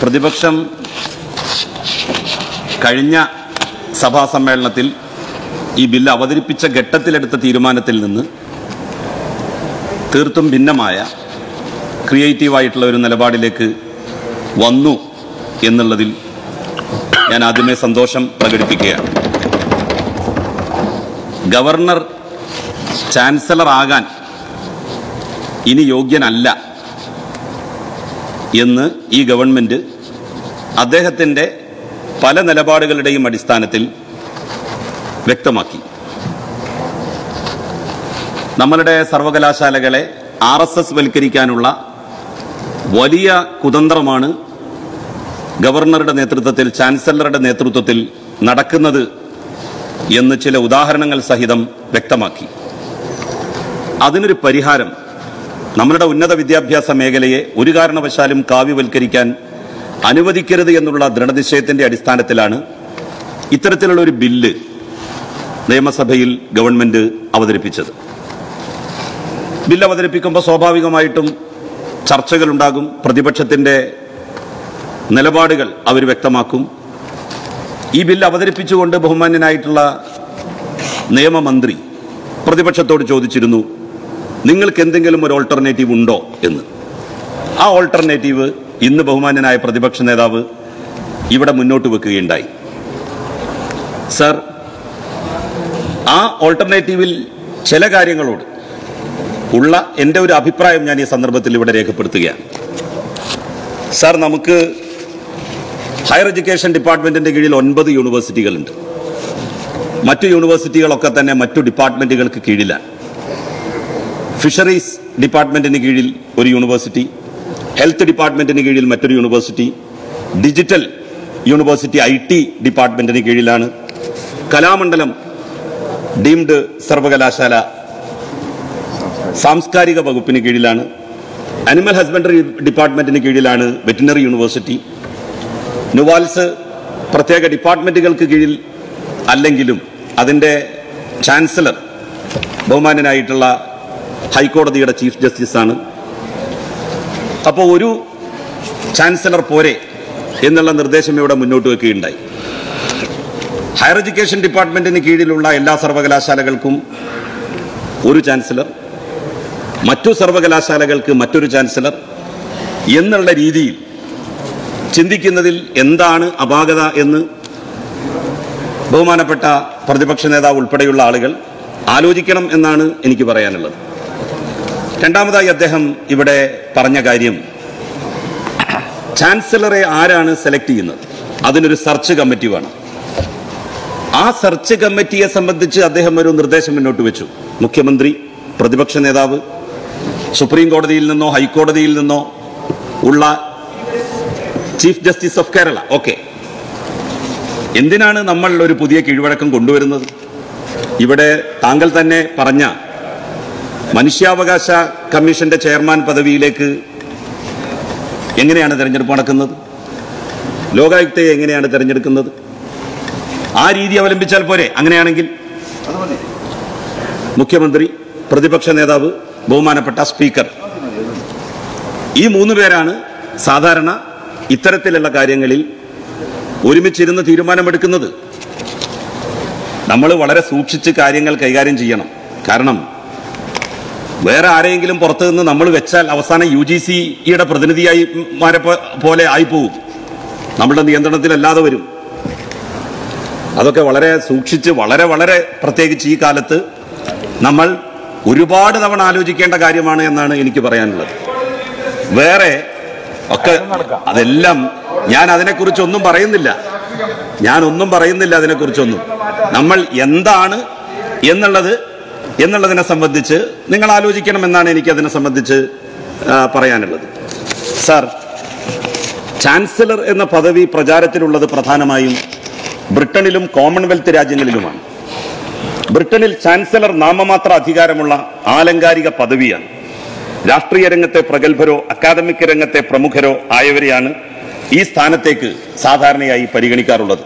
പ്രതിപക്ഷം കഴിഞ്ഞ സഭാ സമ്മേളനത്തിൽ ഈ ബില്ല് അവതരിപ്പിച്ച ഘട്ടത്തിലെടുത്ത തീരുമാനത്തിൽ നിന്ന് തീർത്തും ഭിന്നമായ ക്രിയേറ്റീവായിട്ടുള്ള ഒരു നിലപാടിലേക്ക് വന്നു എന്നുള്ളതിൽ ഞാൻ ആദ്യമേ സന്തോഷം പ്രകടിപ്പിക്കുകയാണ്. ഗവർണർ ചാൻസലർ ആകാൻ ഇനി യോഗ്യനല്ല എന്ന് ഈ ഗവൺമെൻറ് അദ്ദേഹത്തിൻ്റെ പല നിലപാടുകളുടെയും അടിസ്ഥാനത്തിൽ വ്യക്തമാക്കി. നമ്മളുടെ സർവകലാശാലകളെ RSS വൽക്കരിക്കാനുള്ള വലിയ കുതന്ത്രമാണ് ഗവർണറുടെ നേതൃത്വത്തിൽ, ചാൻസലറുടെ നേതൃത്വത്തിൽ നടക്കുന്നത് എന്ന് ചില ഉദാഹരണങ്ങൾ സഹിതം വ്യക്തമാക്കി. അതിനൊരു പരിഹാരം നമ്മുടെ ഉന്നത വിദ്യാഭ്യാസ മേഖലയെ ഒരു കാരണവശാലും കാവ്യവൽക്കരിക്കാൻ അനുവദിക്കരുത് എന്നുള്ള ദൃഢനിശ്ചയത്തിൻ്റെ അടിസ്ഥാനത്തിലാണ് ഇത്തരത്തിലുള്ള ഒരു ബില്ല് നിയമസഭയിൽ ഗവൺമെൻറ് അവതരിപ്പിച്ചത്. ബില്ല് അവതരിപ്പിക്കുമ്പോൾ സ്വാഭാവികമായിട്ടും ചർച്ചകളുണ്ടാകും, പ്രതിപക്ഷത്തിൻ്റെ നിലപാടുകൾ അവർ വ്യക്തമാക്കും. ഈ ബില്ല് അവതരിപ്പിച്ചുകൊണ്ട് ബഹുമാന്യനായിട്ടുള്ള നിയമമന്ത്രി പ്രതിപക്ഷത്തോട് ചോദിച്ചിരുന്നു, നിങ്ങൾക്ക് എന്തെങ്കിലും ഒരു ഓൾട്ടർനേറ്റീവ് ഉണ്ടോ എന്ന്. ആ ഓൾട്ടർനേറ്റീവ് ഇന്ന് ബഹുമാന്യനായ പ്രതിപക്ഷ നേതാവ് ഇവിടെ മുന്നോട്ട് വെക്കുകയുണ്ടായി. സർ, ആ ഓൾട്ടർനേറ്റീവിൽ ചില കാര്യങ്ങളോട് ഉള്ള എൻ്റെ ഒരു അഭിപ്രായം ഞാൻ ഈ സന്ദർഭത്തിൽ ഇവിടെ രേഖപ്പെടുത്തുകയാണ്. സാർ, നമുക്ക് ഹയർ എഡ്യൂക്കേഷൻ ഡിപ്പാർട്ട്മെൻറ്റിൻ്റെ കീഴിൽ 9 യൂണിവേഴ്സിറ്റികളുണ്ട്. മറ്റു യൂണിവേഴ്സിറ്റികളൊക്കെ തന്നെ മറ്റു ഡിപ്പാർട്ട്മെൻറ്റുകൾക്ക് കീഴിലാണ്. ഫിഷറീസ് ഡിപ്പാർട്ട്മെൻറ്റിന് കീഴിൽ ഒരു യൂണിവേഴ്സിറ്റി, ഹെൽത്ത് ഡിപ്പാർട്ട്മെൻറ്റിന് കീഴിൽ മറ്റൊരു യൂണിവേഴ്സിറ്റി, ഡിജിറ്റൽ യൂണിവേഴ്സിറ്റി IT ഡിപ്പാർട്ട്മെൻറ്റിന് കീഴിലാണ്, കലാമണ്ഡലം ഡീംഡ് സർവകലാശാല സാംസ്കാരിക വകുപ്പിന് കീഴിലാണ്, അനിമൽ ഹസ്ബൻഡറി ഡിപ്പാർട്ട്മെൻറ്റിന് കീഴിലാണ് വെറ്റിനറി യൂണിവേഴ്സിറ്റി, നുവാൽസ് പ്രത്യേക ഡിപ്പാർട്ട്മെൻറ്റുകൾക്ക് കീഴിൽ അല്ലെങ്കിലും അതിൻ്റെ ചാൻസലർ ബഹുമാനനായിട്ടുള്ള ഹൈക്കോടതിയുടെ ചീഫ് ജസ്റ്റിസാണ്. അപ്പോൾ ഒരു ചാൻസലർ പോരെ എന്നുള്ള നിർദ്ദേശം ഇവിടെ മുന്നോട്ട് വയ്ക്കുകയുണ്ടായി. ഹയർ എഡ്യൂക്കേഷൻ ഡിപ്പാർട്ട്മെൻറ്റിന് കീഴിലുള്ള എല്ലാ സർവകലാശാലകൾക്കും ഒരു ചാൻസലർ, മറ്റു സർവകലാശാലകൾക്ക് മറ്റൊരു ചാൻസലർ എന്നുള്ള രീതിയിൽ ചിന്തിക്കുന്നതിൽ എന്താണ് അപാകത എന്ന് ബഹുമാനപ്പെട്ട പ്രതിപക്ഷ നേതാവ് ഉൾപ്പെടെയുള്ള ആളുകൾ ആലോചിക്കണം എന്നാണ് എനിക്ക് പറയാനുള്ളത്. രണ്ടാമതായി അദ്ദേഹം ഇവിടെ പറഞ്ഞ കാര്യം, ചാൻസലറെ ആരാണ് സെലക്ട് ചെയ്യുന്നത്? അതിനൊരു സെർച്ച് കമ്മിറ്റി വേണം. ആ സെർച്ച് കമ്മിറ്റിയെ സംബന്ധിച്ച് അദ്ദേഹം ഒരു നിർദ്ദേശം മുന്നോട്ട് വെച്ചു. മുഖ്യമന്ത്രി, പ്രതിപക്ഷ നേതാവ്, സുപ്രീം കോടതിയിൽ നിന്നോ ഹൈക്കോടതിയിൽ നിന്നോ ഉള്ള chief justice of Kerala, okay. എന്തിനാണ് നമ്മൾ ഒരു പുതിയ കീഴ്വഴക്കം കൊണ്ടുവരുന്നത്? ഇവിടെ താങ്കൾ തന്നെ പറഞ്ഞ മനുഷ്യാവകാശ കമ്മീഷന്റെ ചെയർമാൻ പദവിയിലേക്ക് എങ്ങനെയാണ് തെരഞ്ഞെടുപ്പ് നടക്കുന്നത്? ലോകായുക്തയെ എങ്ങനെയാണ് തെരഞ്ഞെടുക്കുന്നത്? ആ രീതി അവലംബിച്ചാൽ പോരെ? അങ്ങനെയാണെങ്കിൽ മുഖ്യമന്ത്രി, പ്രതിപക്ഷ നേതാവ്, ബഹുമാനപ്പെട്ട സ്പീക്കർ, ഈ 3 പേരാണ് സാധാരണ ഇത്തരത്തിലുള്ള കാര്യങ്ങളിൽ ഒരുമിച്ചിരുന്ന് തീരുമാനമെടുക്കുന്നത്. നമ്മൾ വളരെ സൂക്ഷിച്ച് കാര്യങ്ങൾ കൈകാര്യം ചെയ്യണം. കാരണം വേറെ ആരെയെങ്കിലും പുറത്തു നിന്ന് നമ്മൾ വെച്ചാൽ അവസാനം UGCയുടെ പ്രതിനിധിയായി മാരെ പോലെ ആയിപ്പോവും, നമ്മളുടെ നിയന്ത്രണത്തിലല്ലാതെ വരും. അതൊക്കെ വളരെ സൂക്ഷിച്ച് വളരെ പ്രത്യേകിച്ച് ഈ കാലത്ത് നമ്മൾ ഒരുപാട് തവണ ആലോചിക്കേണ്ട കാര്യമാണ് എന്നാണ് എനിക്ക് പറയാനുള്ളത്. വേറെ ഒക്കെ അതെല്ലാം ഞാൻ അതിനെക്കുറിച്ചൊന്നും പറയുന്നില്ല, അതിനെക്കുറിച്ചൊന്നും. നമ്മൾ എന്താണ് എന്നുള്ളതിനെ സംബന്ധിച്ച് നിങ്ങൾ ആലോചിക്കണം എന്നാണ് എനിക്ക് അതിനെ സംബന്ധിച്ച് പറയാനുള്ളത്. സാർ, ചാൻസലർ എന്ന പദവി പ്രചാരത്തിലുള്ളത് പ്രധാനമായും ബ്രിട്ടനിലും കോമൺവെൽത്ത് രാജ്യങ്ങളിലുമാണ്. ബ്രിട്ടനിൽ ചാൻസലർ നാമമാത്ര അധികാരമുള്ള ആലങ്കാരിക പദവിയാണ്. രാഷ്ട്രീയ രംഗത്തെ പ്രഗത്ഭരോ അക്കാദമിക് രംഗത്തെ പ്രമുഖരോ ആയവരെയാണ് ഈ സ്ഥാനത്തേക്ക് സാധാരണയായി പരിഗണിക്കാറുള്ളത്.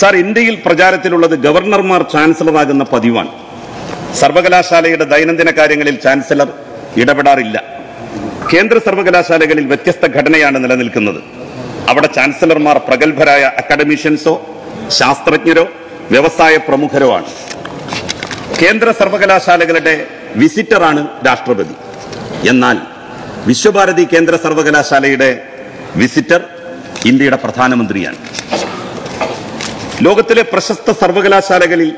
സാർ, ഇന്ത്യയിൽ പ്രചാരത്തിലുള്ളത് ഗവർണർമാർ ചാൻസലറാകുന്ന പതിവാണ്. സർവകലാശാലയുടെ ദൈനംദിന കാര്യങ്ങളിൽ ചാൻസലർ ഇടപെടാറില്ല. കേന്ദ്ര സർവകലാശാലകളിൽ വ്യത്യസ്ത ഘടനയാണ് നിലനിൽക്കുന്നത്. അവിടെ ചാൻസലർമാർ പ്രഗത്ഭരായ അക്കാഡമീഷ്യൻസോ ശാസ്ത്രജ്ഞരോ വ്യവസായ പ്രമുഖരോ ആണ്. കേന്ദ്ര സർവകലാശാലകളുടെ വിസിറ്ററാണ് രാഷ്ട്രപതി. എന്നാൽ വിശ്വഭാരതി കേന്ദ്ര സർവകലാശാലയുടെ വിസിറ്റർ ഇന്ത്യയുടെ പ്രധാനമന്ത്രിയാണ്. ലോകത്തിലെ പ്രശസ്ത സർവകലാശാലകളിൽ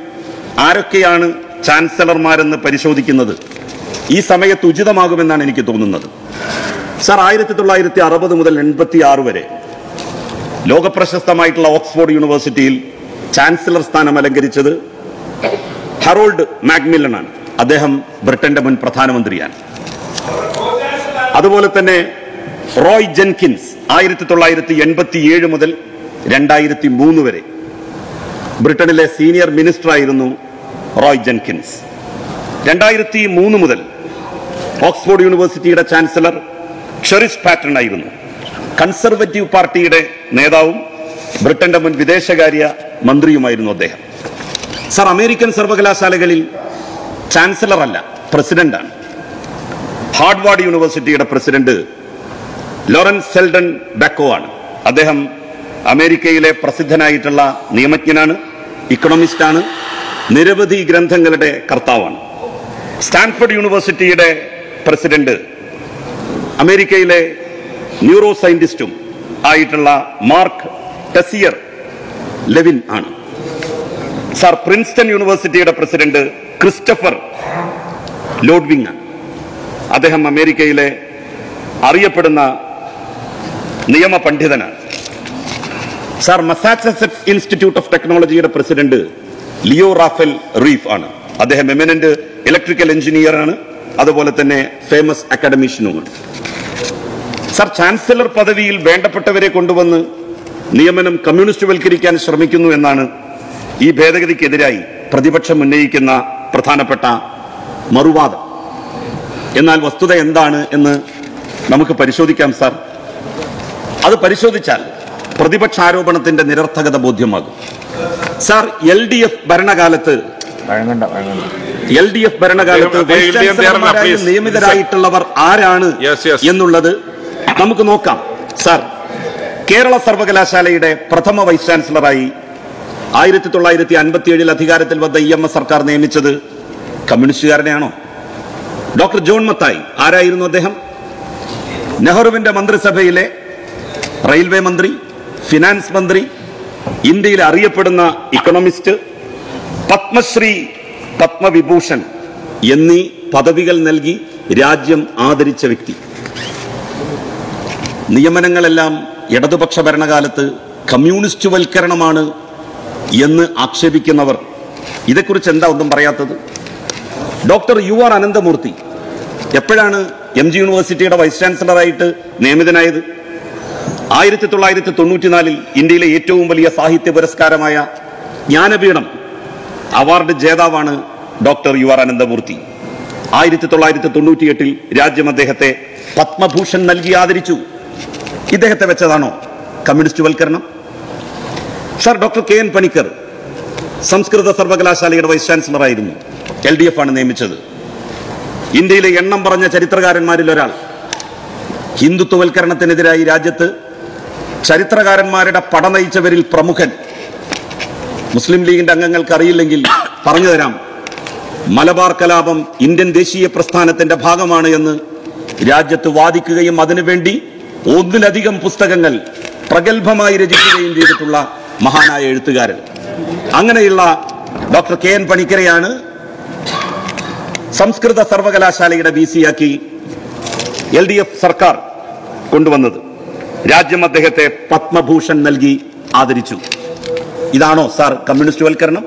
ആരൊക്കെയാണ് ചാൻസലർമാരെന്ന് പരിശോധിക്കുന്നത് ഈ സമയത്ത് ഉചിതമാകുമെന്നാണ് എനിക്ക് തോന്നുന്നത്. സർ, 1960 മുതൽ 86 വരെ ലോകപ്രശസ്തമായിട്ടുള്ള ഓക്സ്ഫോർഡ് യൂണിവേഴ്സിറ്റിയിൽ ചാൻസലർ സ്ഥാനം അലങ്കരിച്ചത് ഹറോൾഡ് മാക്മില്ലൺ ആണ്. അദ്ദേഹം ബ്രിട്ടന്റെ മുൻ പ്രധാനമന്ത്രിയാണ്. അതുപോലെ തന്നെ റോയ് ജെൻകിൻസ് 1987 മുതൽ 2003 വരെ ബ്രിട്ടനിലെ സീനിയർ മിനിസ്റ്റർ ആയിരുന്നു റോയ് ജെൻകിൻസ്. 2003 മുതൽ ഓക്സ്ഫോർഡ് യൂണിവേഴ്സിറ്റിയുടെ ചാൻസലർ ഷെറിസ് പാറ്റൺ ആയിരുന്നു. കൺസർവേറ്റീവ് പാർട്ടിയുടെ നേതാവും ബ്രിട്ടന്റെ മുൻ വിദേശകാര്യ മന്ത്രിയുമായിരുന്നു അദ്ദേഹം. സർ, അമേരിക്കൻ സർവകലാശാലകളിൽ ചാൻസലർ അല്ല, പ്രസിഡന്റാണ്. ഹാർഡ്വാർഡ് യൂണിവേഴ്സിറ്റിയുടെ പ്രസിഡന്റ് ലോറൻസ് സെൽഡൻ ബെക്കോ ആണ്. അദ്ദേഹം അമേരിക്കയിലെ പ്രസിദ്ധനായിട്ടുള്ള നിയമജ്ഞനാണ്, ഇക്കണോമിസ്റ്റാണ്, നിരവധി ഗ്രന്ഥങ്ങളുടെ കർത്താവാണ്. സ്റ്റാൻഫോർഡ് യൂണിവേഴ്സിറ്റിയുടെ പ്രസിഡന്റ് അമേരിക്കയിലെ ന്യൂറോ സയന്റിസ്റ്റും ആയിട്ടുള്ള മാർക്ക് ടെസിയർ ലെവിൻ ആണ്. സർ, പ്രിൻസ്റ്റൺ യൂണിവേഴ്സിറ്റിയുടെ പ്രസിഡന്റ് ക്രിസ്റ്റഫർ ലോഡ്വിങ് ആണ്. അദ്ദേഹം അമേരിക്കയിലെ അറിയപ്പെടുന്ന നിയമ പണ്ഡിതനാണ്. സർ, മസാച്യുസെറ്റ്സ് ഇൻസ്റ്റിറ്റ്യൂട്ട് ഓഫ് ടെക്നോളജിയുടെ പ്രസിഡന്റ് ലിയോ റാഫേൽ റീഫ് ആണ്. അദ്ദേഹം എമിനന്റ് ഇലക്ട്രിക്കൽ എഞ്ചിനീയറാണ്, അതുപോലെ തന്നെ ഫേമസ് അക്കാഡമിഷ്യനുമാണ്. സർ, ചാൻസലർ പദവിയിൽ വേണ്ടപ്പെട്ടവരെ കൊണ്ടുവന്ന് നിയമനം കമ്മ്യൂണിസ്റ്റ് വൽക്കരിക്കാൻ ശ്രമിക്കുന്നു എന്നാണ് ഈ ഭേദഗതിക്കെതിരായി പ്രതിപക്ഷം ഉന്നയിക്കുന്ന പ്രധാനപ്പെട്ട മറുവാദം. എന്നാൽ വസ്തുത എന്താണ് എന്ന് നമുക്ക് പരിശോധിക്കാം. സാർ, അത് പരിശോധിച്ചാൽ പ്രതിപക്ഷ ആരോപണത്തിന്റെ നിരർത്ഥകത ബോധ്യമാകും. സാർ, എൽ ഡി എഫ് ഭരണകാലത്ത് നിയമിതരായിട്ടുള്ളവർ ആരാണ് എന്നുള്ളത് നമുക്ക് നോക്കാം. സാർ, കേരള സർവകലാശാലയുടെ പ്രഥമ വൈസ് ചാൻസലറായി 1957 അധികാരത്തിൽ വന്ന EMS സർക്കാർ നിയമിച്ചത് കമ്മ്യൂണിസ്റ്റുകാരനെയാണോ? ഡോക്ടർ ജോൺ മത്തായി ആരായിരുന്നു? അദ്ദേഹം നെഹ്റുവിന്റെ മന്ത്രിസഭയിലെ റെയിൽവേ മന്ത്രി, ഫിനാൻസ് മന്ത്രി, ഇന്ത്യയിലെ അറിയപ്പെടുന്ന ഇക്കണോമിസ്റ്റ്, പത്മശ്രീ, പത്മവിഭൂഷൺ എന്നീ പദവികൾ നൽകി രാജ്യം ആദരിച്ച വ്യക്തി. നിയമനങ്ങളെല്ലാം ഇടതുപക്ഷ ഭരണകാലത്ത് കമ്മ്യൂണിസ്റ്റ് വൽക്കരണമാണ് എന്ന് ആക്ഷേപിക്കുന്നവർ ഇതേക്കുറിച്ച് എന്താ ഒന്നും പറയാത്തത്? ഡോക്ടർ UR അനന്തമൂർത്തി എപ്പോഴാണ് MG യൂണിവേഴ്സിറ്റിയുടെ വൈസ് ചാൻസലറായിട്ട് നിയമിതനായത്? 1994 ഇന്ത്യയിലെ ഏറ്റവും വലിയ സാഹിത്യ പുരസ്കാരമായ ജ്ഞാനപീഠം അവാർഡ് ജേതാവാണ് ഡോക്ടർ UR അനന്തമൂർത്തി. 1998 രാജ്യം അദ്ദേഹത്തെ പത്മഭൂഷൺ നൽകി ആദരിച്ചു. ഇദ്ദേഹത്തെ വെച്ചതാണോ കമ്മ്യൂണിസ്റ്റ് വൽക്കരണം? സർ, ഡോക്ടർ KN പണിക്കർ സംസ്കൃത സർവകലാശാലയുടെ വൈസ് ചാൻസലറായിരുന്നു. LDF ആണ് നിയമിച്ചത്. ഇന്ത്യയിലെ എണ്ണം പറഞ്ഞ ചരിത്രകാരന്മാരിൽ ഒരാൾ. ഹിന്ദുത്വവൽക്കരണത്തിനെതിരായി രാജ്യത്ത് ചരിത്രകാരന്മാരുടെ പട നയിച്ചവരിൽ പ്രമുഖൻ. മുസ്ലിം ലീഗിന്റെ അംഗങ്ങൾക്ക് അറിയില്ലെങ്കിൽ പറഞ്ഞു തരാം. മലബാർ കലാപം ഇന്ത്യൻ ദേശീയ പ്രസ്ഥാനത്തിന്റെ ഭാഗമാണ് എന്ന് രാജ്യത്ത് വാദിക്കുകയും അതിനുവേണ്ടി ഒന്നിലധികം പുസ്തകങ്ങൾ പ്രഗത്ഭമായി രചിക്കുകയും ചെയ്തിട്ടുള്ള മഹാനായ എഴുത്തുകാരൻ. അങ്ങനെയുള്ള ഡോക്ടർ KN പണിക്കരെയാണ് സംസ്കൃത സർവകലാശാലയുടെ VC ആക്കി LDF സർക്കാർ കൊണ്ടുവന്നത്. രാജ്യം അദ്ദേഹത്തെ പത്മഭൂഷൺ നൽകി ആദരിച്ചു. ഇതാണോ സാർ കമ്മ്യൂണിസ്റ്റ് വൽക്കരണം?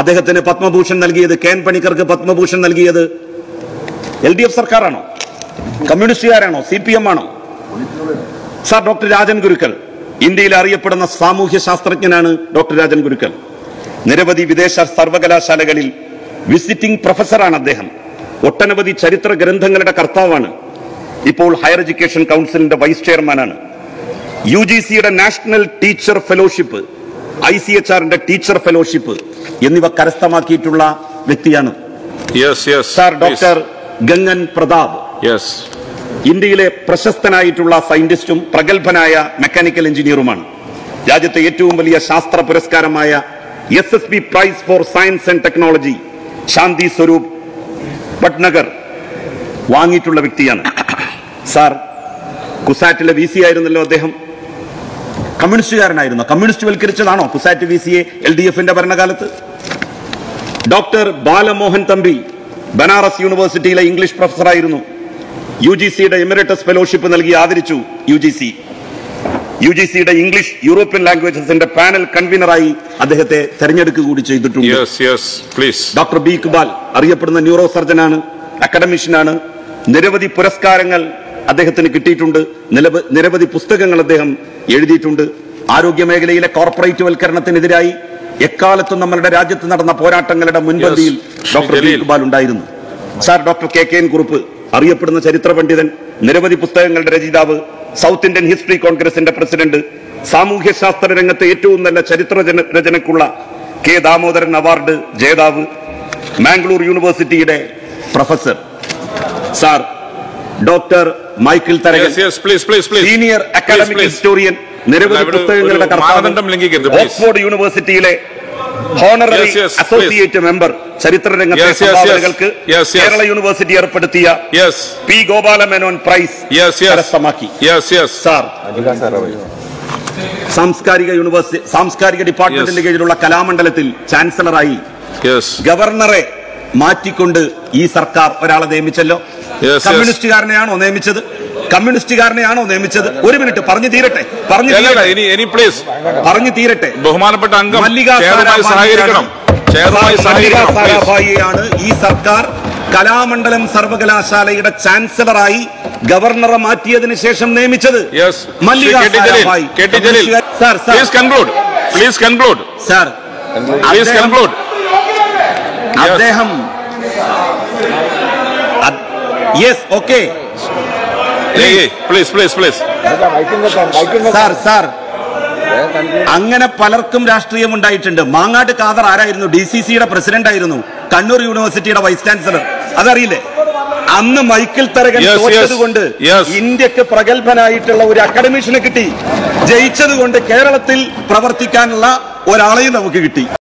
അദ്ദേഹത്തിന് പത്മഭൂഷൺ നൽകിയത്, KN പണിക്കർക്ക് പത്മഭൂഷൺ നൽകിയത് LDF സർക്കാരാണോ? കമ്മ്യൂണിസ്റ്റുകാരാണോ? CPM ആണോ? സാർ, ഡോക്ടർ രാജൻ ഗുരുക്കൾ ഇന്ത്യയിൽ അറിയപ്പെടുന്ന സാമൂഹ്യ ശാസ്ത്രജ്ഞനാണ്. ഡോക്ടർ രാജൻ ഗുരുക്കൾ നിരവധി വിദേശ സർവകലാശാലകളിൽ വിസിറ്റിംഗ് പ്രൊഫസറാണ്. അദ്ദേഹം ഒട്ടനവധി ചരിത്ര ഗ്രന്ഥങ്ങളുടെ കർത്താവാണ്. ഇപ്പോൾ ഹയർ എഡ്യൂക്കേഷൻ കൗൺസിലിന്റെ വൈസ് ചെയർമാനാണ്. UGCയുടെ നാഷണൽ ടീച്ചർ ഫെലോഷിപ്പ്, ICHRന്റെ ടീച്ചർ ഫെലോഷിപ്പ് എന്നിവ കരസ്ഥമാക്കിയിട്ടുള്ള വ്യക്തിയാണ്. സാർ, ഡോക്ടർ ഗംഗൻ പ്രതാപ് ഇന്ത്യയിലെ പ്രശസ്തനായിട്ടുള്ള സയന്റിസ്റ്റും പ്രഗത്ഭനായ മെക്കാനിക്കൽ എഞ്ചിനീയറുമാണ്. രാജ്യത്തെ ഏറ്റവും വലിയ ശാസ്ത്ര പുരസ്കാരമായ SSB Prize for Science and Technology ശാന്തി സ്വരൂപ് ഭട്നഗർ വാങ്ങിയിട്ടുള്ള വ്യക്തിയാണ്. സാർ, കുസാറ്റിലെ VC ആയിരുന്നല്ലോ അദ്ദേഹം. കമ്മ്യൂണിസ്റ്റുകാരനായിരുന്നു. കമ്മ്യൂണിസ്റ്റ് വൽക്കരിച്ചതാണോ കുസാറ്റ് VCയെ LDFന്റെ ഭരണകാലത്ത്? ഡോക്ടർ ബാലമോഹൻ തമ്പി ബനാറസ് യൂണിവേഴ്സിറ്റിയിലെ ഇംഗ്ലീഷ് പ്രൊഫസറായിരുന്നു. UGCയുടെ എമിറേറ്റസ് ഫെലോഷിപ്പ് നൽകി ആദരിച്ചു. UGCയുടെ ഇംഗ്ലീഷ് യൂറോപ്യൻ ലാംഗ്വേജസിന്റെ പാനൽ കൺവീനറായി അദ്ദേഹത്തെ തെരഞ്ഞെടുക്കുക കൂടി ചെയ്തിട്ടുണ്ട്. ഡോക്ടർ B ഇക്ബാൽ അറിയപ്പെടുന്ന ന്യൂറോ സർജനാണ്, അക്കാഡമിഷ്യനാണ്. നിരവധി പുരസ്കാരങ്ങൾ അദ്ദേഹത്തിന് കിട്ടിയിട്ടുണ്ട്. നിരവധി പുസ്തകങ്ങൾ അദ്ദേഹം എഴുതിയിട്ടുണ്ട്. ആരോഗ്യ മേഖലയിലെ കോർപ്പറേറ്റ് വൽക്കരണത്തിനെതിരായി എക്കാലത്തും നമ്മളുടെ രാജ്യത്ത് നടന്ന പോരാട്ടങ്ങളുടെ മുൻപന്തിയിൽ ഡോക്ടർ B ഇക്ബാൽ ഉണ്ടായിരുന്നു. സാർ, ഡോക്ടർ KKN കുറുപ്പ് അറിയപ്പെടുന്ന ചരിത്ര പണ്ഡിതൻ, നിരവധി പുസ്തകങ്ങളുടെ രചയിതാവ്, സൗത്ത് ഇന്ത്യൻ ഹിസ്റ്ററി കോൺഗ്രസിന്റെ പ്രസിഡന്റ്, സാമൂഹ്യശാസ്ത്ര രംഗത്തെ ഏറ്റവും നല്ല ചരിത്ര രചനയ്ക്കുള്ള K ദാമോദരൻ അവാർഡ് ജേതാവ്, മാംഗ്ലൂർ യൂണിവേഴ്സിറ്റിയുടെ professor. Sir, doctor Michael Tharakan senior academic historian, നിരവധി പുസ്തകങ്ങളുടെ കർത്താവ്, ഓക്സ്ഫോർഡ് യൂണിവേഴ്സിറ്റിയിലെ ഹോണററി അസോസിയേറ്റ് മെമ്പർ, ചരിത്ര രംഗത്തെ സംഭാവനകൾക്ക് കേരള യൂണിവേഴ്സിറ്റി ഏർപ്പെടുത്തിയ P ഗോപാലമേനോൻ പ്രൈസ് കരസ്ഥമാക്കി. സാർ, സാംസ്കാരിക ഡിപ്പാർട്ട്മെന്റിന്റെ കീഴിലുള്ള കലാമണ്ഡലത്തിൽ ചാൻസലറായി ഗവർണറെ മാറ്റിക്കൊണ്ട് ഈ സർക്കാർ ഒരാളെ നിയമിച്ചല്ലോ. കമ്മ്യൂണിസ്റ്റുകാരനെയാണോ നിയമിച്ചത്? ഒരു മിനിറ്റ്, പറഞ്ഞു തീരട്ടെ. ബഹുമാനപ്പെട്ട അംഗം മല്ലിക സാരാഭായിയാണ് ഈ സർക്കാർ കലാമണ്ഡലം സർവകലാശാലയുടെ ചാൻസലറായി ഗവർണറെ മാറ്റിയതിനു ശേഷം നിയമിച്ചത്. മല്ലിക സാരാഭായി. സാർ, അദ്ദേഹം അങ്ങനെ പലർക്കും രാഷ്ട്രീയം ഉണ്ടായിട്ടുണ്ട്. മാങ്ങാട് ഖാദർ ആരായിരുന്നു? DCCയുടെ പ്രസിഡന്റ് ആയിരുന്നു. കണ്ണൂർ യൂണിവേഴ്സിറ്റിയുടെ വൈസ് ചാൻസലർ. അതറിയില്ലേ? അന്ന് മൈക്കിൾ തരകൻ തോറ്റതുകൊണ്ട് ഇന്ത്യക്ക് പ്രഗത്ഭനായിട്ടുള്ള ഒരു അക്കാഡമിഷ്യനെ കിട്ടി. ജയിച്ചതുകൊണ്ട് കേരളത്തിൽ പ്രവർത്തിക്കാനുള്ള ഒരാളെയും നമുക്ക് കിട്ടി.